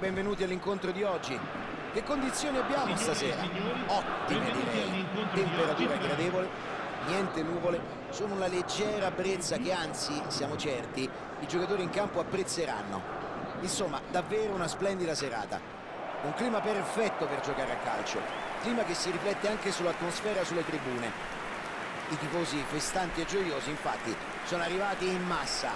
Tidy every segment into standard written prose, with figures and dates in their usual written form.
benvenuti all'incontro di oggi. Che condizioni abbiamo stasera? Ottime, direi. Temperatura gradevole, niente nuvole, solo una leggera brezza che, anzi, siamo certi, i giocatori in campo apprezzeranno. Insomma, davvero una splendida serata. Un clima perfetto per giocare a calcio. Clima che si riflette anche sull'atmosfera sulle tribune. I tifosi festanti e gioiosi, infatti, sono arrivati in massa.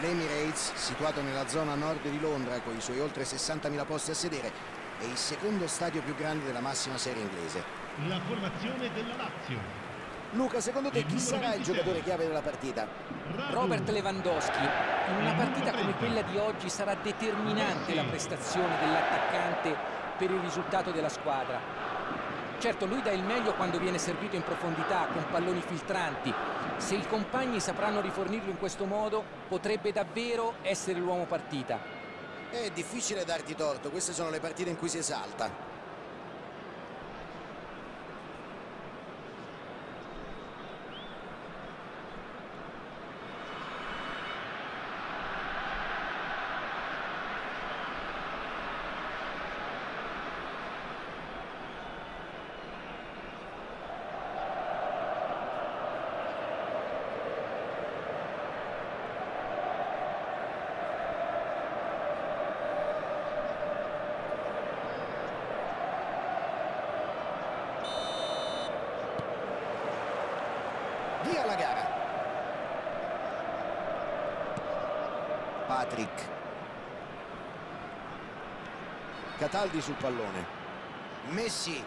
L'Emirates, situato nella zona nord di Londra con i suoi oltre 60.000 posti a sedere, è il secondo stadio più grande della massima serie inglese. La formazione della Lazio. Luca, secondo te chi sarà il giocatore chiave della partita? Robert Lewandowski. In una partita come quella di oggi sarà determinante la prestazione dell'attaccante per il risultato della squadra. Certo, lui dà il meglio quando viene servito in profondità con palloni filtranti. Se i compagni sapranno rifornirlo in questo modo, potrebbe davvero essere l'uomo partita. È difficile darti torto, queste sono le partite in cui si esalta. La gara. Patrick. Cataldi sul pallone. Messi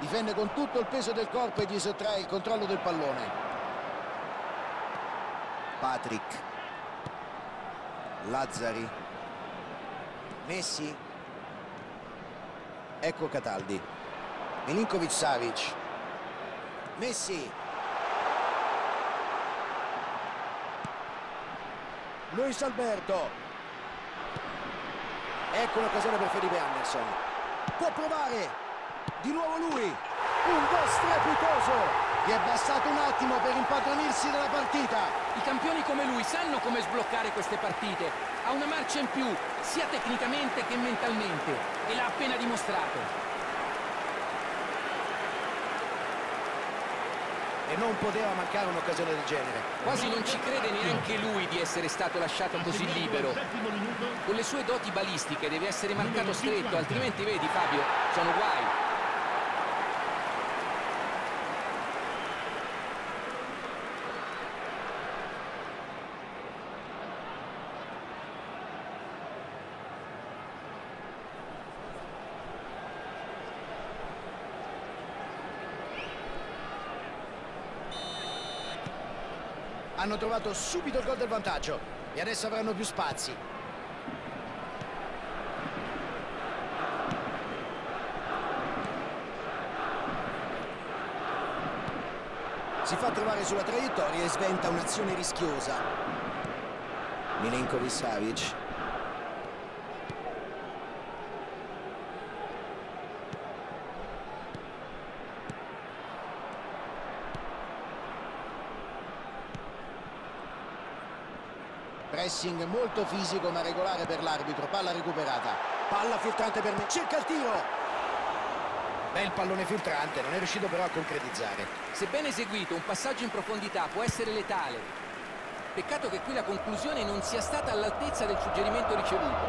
difende con tutto il peso del corpo e gli sottrae il controllo del pallone. Patrick. Lazzari. Messi. Ecco Cataldi. Milinkovic-Savic. Messi. Luis Alberto, ecco l'occasione per Felipe Anderson, può provare, di nuovo lui, un gol strepitoso, gli è bastato un attimo per impadronirsi della partita. I campioni come lui sanno come sbloccare queste partite, ha una marcia in più, sia tecnicamente che mentalmente, e l'ha appena dimostrato. E non poteva mancare un'occasione del genere. Quasi non ci crede neanche lui di essere stato lasciato così libero. Con le sue doti balistiche deve essere marcato stretto, altrimenti vedi Fabio, sono guai. Hanno trovato subito il gol del vantaggio e adesso avranno più spazi. Si fa trovare sulla traiettoria e sventa un'azione rischiosa. Milinkovic-Savic. Pressing molto fisico ma regolare per l'arbitro, palla recuperata, palla filtrante per me, cerca il tiro! Bel pallone filtrante, non è riuscito però a concretizzare. Se ben eseguito, un passaggio in profondità può essere letale. Peccato che qui la conclusione non sia stata all'altezza del suggerimento ricevuto.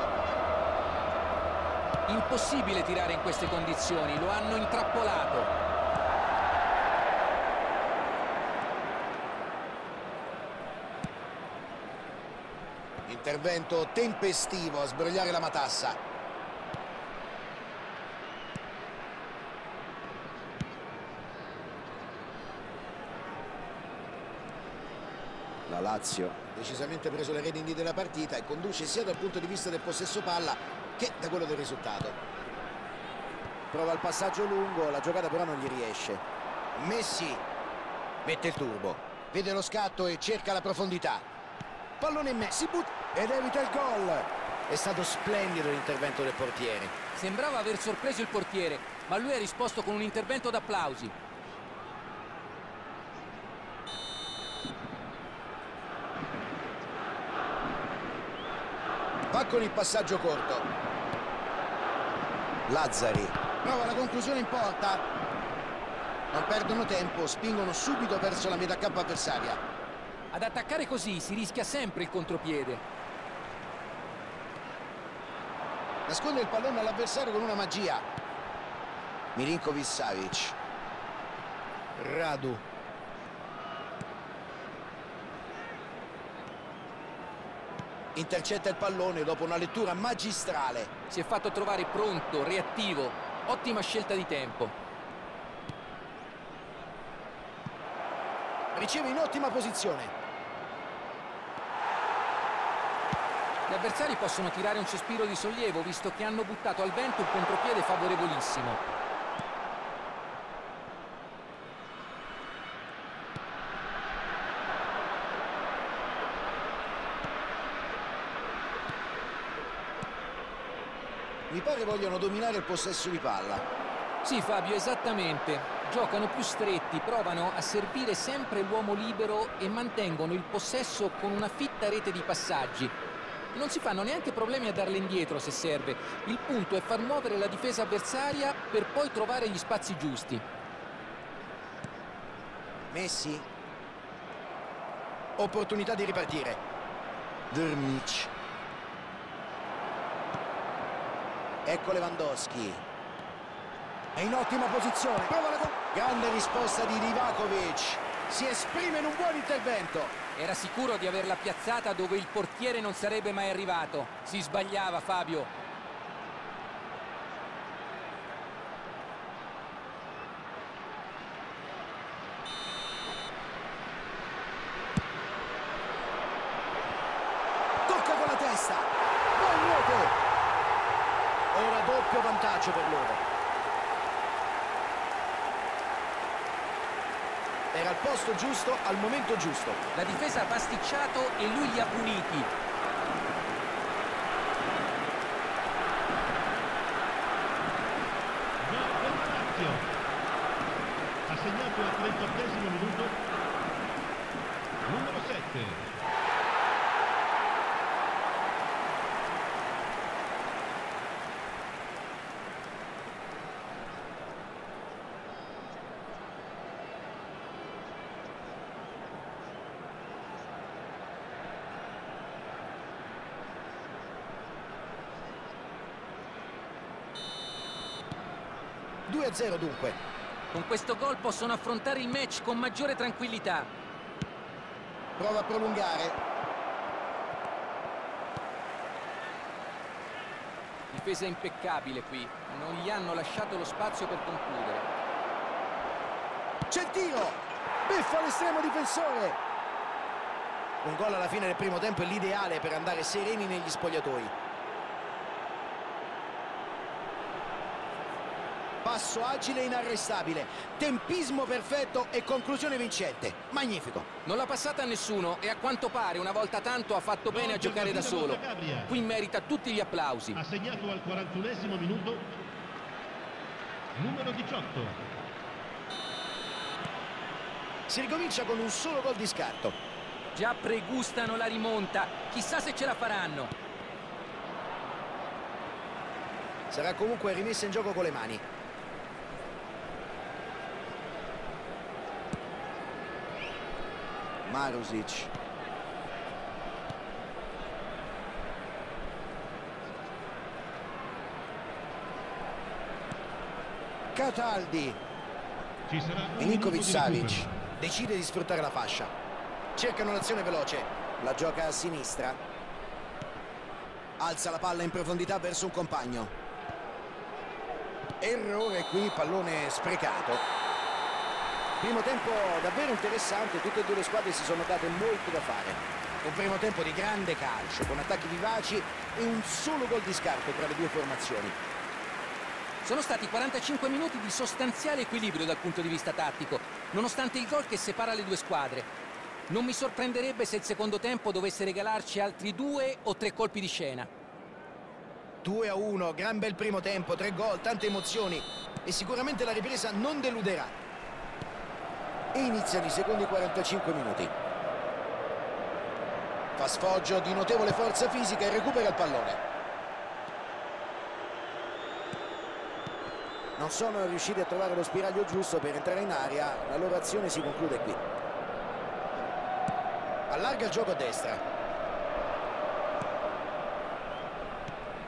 Impossibile tirare in queste condizioni, lo hanno intrappolato. Intervento tempestivo a sbrogliare la matassa. La Lazio ha decisamente preso le redini della partita e conduce sia dal punto di vista del possesso palla che da quello del risultato. Prova il passaggio lungo, la giocata però non gli riesce. Messi mette il turbo, vede lo scatto e cerca la profondità. Pallone in Messi, ed evita il gol. È stato splendido l'intervento del portiere. Sembrava aver sorpreso il portiere, ma lui ha risposto con un intervento d'applausi. Fa con il passaggio corto. Lazzari. Prova la conclusione in porta. Non perdono tempo, spingono subito verso la metà campo avversaria. Ad attaccare così si rischia sempre il contropiede. Nasconde il pallone all'avversario con una magia. Milinkovic-Savic. Radu. Intercetta il pallone dopo una lettura magistrale. Si è fatto trovare pronto, reattivo. Ottima scelta di tempo. Riceve in ottima posizione. Gli avversari possono tirare un sospiro di sollievo, visto che hanno buttato al vento un contropiede favorevolissimo. Mi pare vogliono dominare il possesso di palla. Sì, Fabio, esattamente. Giocano più stretti, provano a servire sempre l'uomo libero e mantengono il possesso con una fitta rete di passaggi. Non si fanno neanche problemi a darle indietro se serve. Il punto è far muovere la difesa avversaria per poi trovare gli spazi giusti. Messi. Opportunità di ripartire. Drmich. Ecco Lewandowski. È in ottima posizione. Prova la grande risposta di Rivakovic. Si esprime in un buon intervento. Era sicuro di averla piazzata dove il portiere non sarebbe mai arrivato. Si sbagliava, Fabio. Tocca con la testa. Buon gol. Ora doppio vantaggio per loro. Era al posto giusto, al momento giusto. La difesa ha pasticciato e lui li ha puniti. Ha segnato al 38° minuto. Numero 7. A 0 dunque. Con questo gol possono affrontare il match con maggiore tranquillità. Prova a prolungare. Difesa impeccabile qui, non gli hanno lasciato lo spazio per concludere. C'è il tiro, beffa l'estremo difensore. Un gol alla fine del primo tempo è l'ideale per andare sereni negli spogliatoi. Passo agile e inarrestabile, tempismo perfetto e conclusione vincente. Magnifico. Non l'ha passata a nessuno e a quanto pare una volta tanto ha fatto bene a giocare da solo. Qui merita tutti gli applausi. Ha segnato al 41° minuto, numero 18. Si ricomincia con un solo gol di scarto. Già pregustano la rimonta, chissà se ce la faranno. Sarà comunque rimessa in gioco con le mani. Marusic. Cataldi. Milinkovic-Savic decide di sfruttare la fascia. Cercano un'azione veloce. La gioca a sinistra. Alza la palla in profondità verso un compagno. Errore qui, pallone sprecato. Primo tempo davvero interessante, tutte e due le squadre si sono date molto da fare. Un primo tempo di grande calcio, con attacchi vivaci e un solo gol di scarto tra le due formazioni. Sono stati 45 minuti di sostanziale equilibrio dal punto di vista tattico, nonostante il gol che separa le due squadre. Non mi sorprenderebbe se il secondo tempo dovesse regalarci altri 2 o 3 colpi di scena. 2-1, gran bel primo tempo, 3 gol, tante emozioni e sicuramente la ripresa non deluderà. Iniziano i secondi 45 minuti. Fa sfoggio di notevole forza fisica e recupera il pallone. Non sono riusciti a trovare lo spiraglio giusto per entrare in area, la loro azione si conclude qui. Allarga il gioco a destra.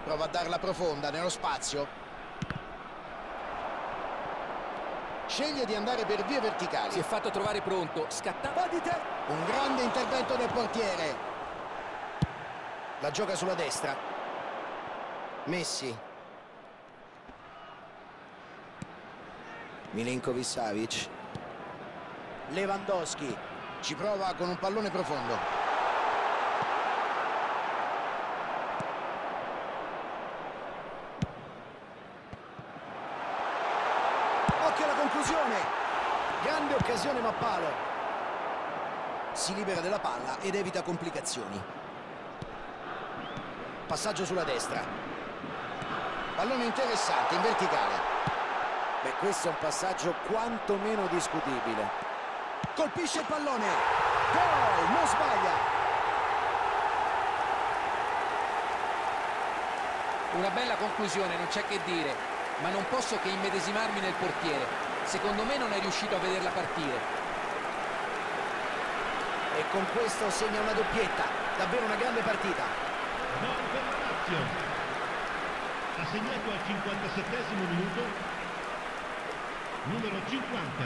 Prova a darla profonda nello spazio. Sceglie di andare per vie verticali. Si è fatto trovare pronto. Scattava di te. Un grande intervento del portiere. La gioca sulla destra. Messi. Milinkovic-Savic. Lewandowski ci prova con un pallone profondo. Occhio alla conclusione. Grande occasione ma palo. Si libera della palla ed evita complicazioni. Passaggio sulla destra. Pallone interessante in verticale. Beh, questo è un passaggio quantomeno discutibile. Colpisce il pallone. Gol, non sbaglia. Una bella conclusione, non c'è che dire, ma non posso che immedesimarmi nel portiere. Secondo me non è riuscito a vederla partire. E con questo segna una doppietta. Davvero una grande partita. Gol per la Lazio. Ha segnato al 57esimo minuto. Numero 50.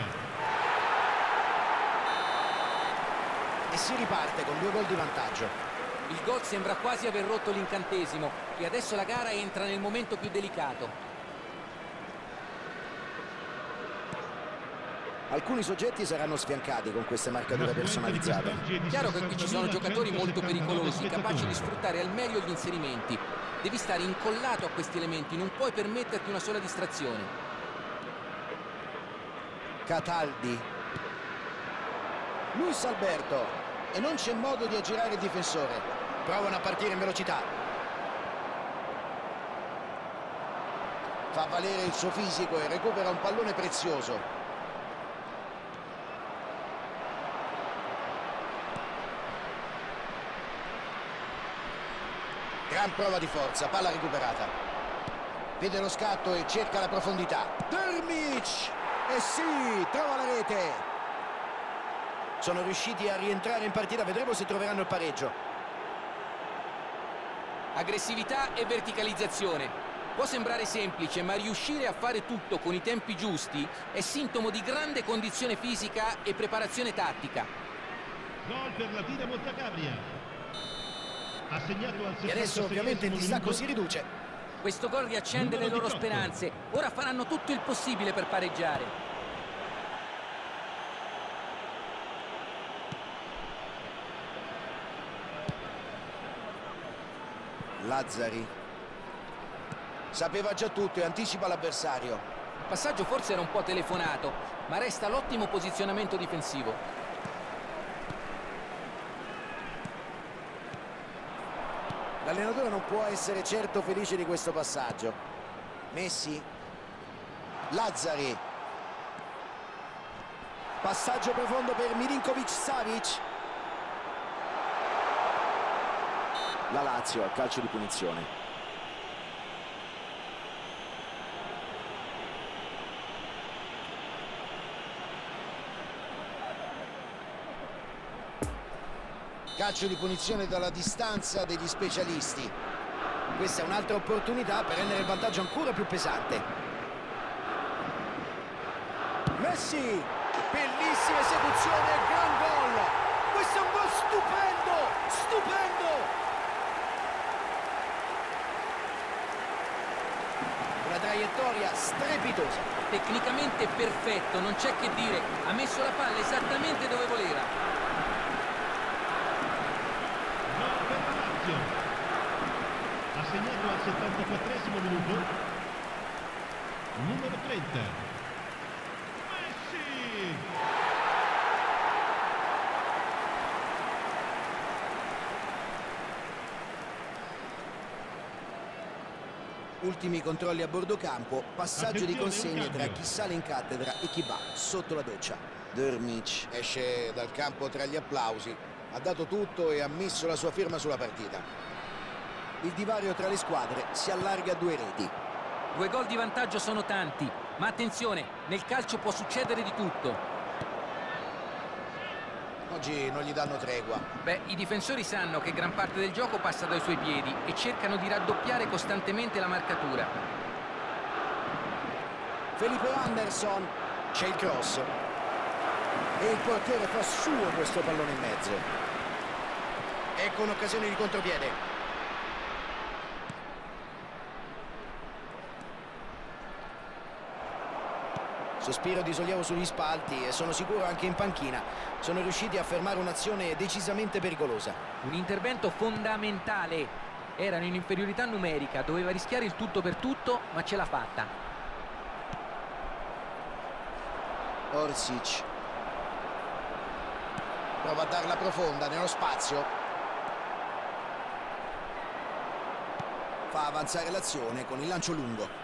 E si riparte con 2 gol di vantaggio. Il gol sembra quasi aver rotto l'incantesimo e adesso la gara entra nel momento più delicato. Alcuni soggetti saranno sfiancati con queste marcature personalizzate. Chiaro che qui ci sono giocatori molto pericolosi, capaci di sfruttare al meglio gli inserimenti. Devi stare incollato a questi elementi, non puoi permetterti una sola distrazione. Cataldi, Luis Alberto, e non c'è modo di aggirare il difensore. Provano a partire in velocità. Fa valere il suo fisico e recupera un pallone prezioso. Gran prova di forza, palla recuperata. Vede lo scatto e cerca la profondità. Termic! E sì, trova la rete. Sono riusciti a rientrare in partita, vedremo se troveranno il pareggio. Aggressività e verticalizzazione. Può sembrare semplice, ma riuscire a fare tutto con i tempi giusti è sintomo di grande condizione fisica e preparazione tattica. Gol per la Lazio Montacabria. Ha segnato al 66esimo. E adesso ovviamente il distacco si riduce. Questo gol riaccende le loro speranze. Ora faranno tutto il possibile per pareggiare. Lazzari. Sapeva già tutto e anticipa l'avversario. Il passaggio forse era un po' telefonato, ma resta l'ottimo posizionamento difensivo. L'allenatore non può essere certo felice di questo passaggio. Messi. Lazzari. Passaggio profondo per Milinkovic-Savic. La Lazio al calcio di punizione. Calcio di punizione dalla distanza degli specialisti. Questa è un'altra opportunità per rendere il vantaggio ancora più pesante. Messi, bellissima esecuzione, gran gol. Questo è un gol stupendo, stupendo. Una traiettoria strepitosa. Tecnicamente perfetto, non c'è che dire. Ha messo la palla esattamente dove voleva. Ha segnato al 74esimo minuto. Numero 30. Messi! Ultimi controlli a bordo campo, passaggio di consegne tra chi sale in cattedra e chi va sotto la doccia. Drmich esce dal campo tra gli applausi, ha dato tutto e ha messo la sua firma sulla partita. Il divario tra le squadre si allarga a 2 reti. 2 gol di vantaggio sono tanti, ma attenzione, nel calcio può succedere di tutto. Oggi non gli danno tregua. Beh, i difensori sanno che gran parte del gioco passa dai suoi piedi e cercano di raddoppiare costantemente la marcatura. Felipe Anderson, c'è il cross e il portiere fa suo questo pallone in mezzo. Ecco un'occasione di contropiede. Sospiro di sollievo sugli spalti e sono sicuro anche in panchina. Sono riusciti a fermare un'azione decisamente pericolosa. Un intervento fondamentale. Erano in inferiorità numerica, doveva rischiare il tutto per tutto, ma ce l'ha fatta. Orsić. Prova a darla profonda nello spazio. Fa avanzare l'azione con il lancio lungo.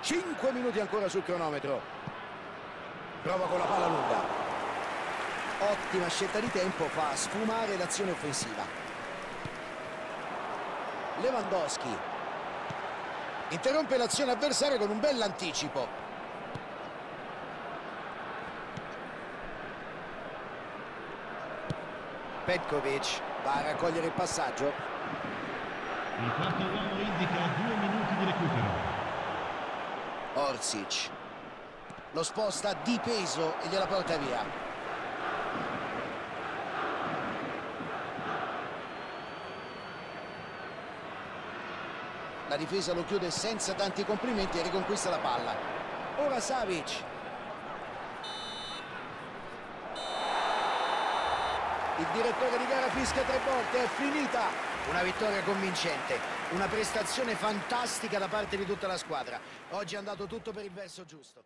5 minuti ancora sul cronometro. Prova con la palla lunga. Ottima scelta di tempo, fa sfumare l'azione offensiva. Lewandowski interrompe l'azione avversaria con un bell'anticipo. Petkovic va a raccogliere il passaggio. Il quarto uomo indica 2 minuti di recupero. Orsić lo sposta di peso e gliela porta via. La difesa lo chiude senza tanti complimenti e riconquista la palla. Ora Savic. Il direttore di gara fischia 3 volte, è finita. Una vittoria convincente, una prestazione fantastica da parte di tutta la squadra. Oggi è andato tutto per il verso giusto.